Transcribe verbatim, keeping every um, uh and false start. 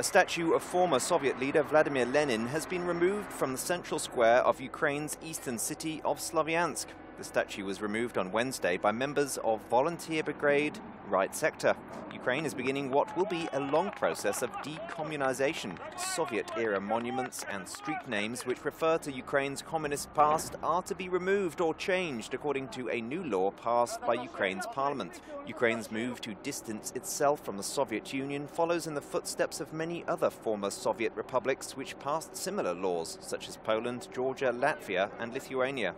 A statue of former Soviet leader Vladimir Lenin has been removed from the central square of Ukraine's eastern city of Sloviansk. The statue was removed on Wednesday by members of volunteer brigade Right Sector. Ukraine is beginning what will be a long process of decommunization. Soviet-era monuments and street names which refer to Ukraine's communist past are to be removed or changed according to a new law passed by Ukraine's parliament. Ukraine's move to distance itself from the Soviet Union follows in the footsteps of many other former Soviet republics which passed similar laws, such as Poland, Georgia, Latvia and Lithuania.